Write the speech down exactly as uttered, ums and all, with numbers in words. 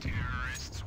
terrorists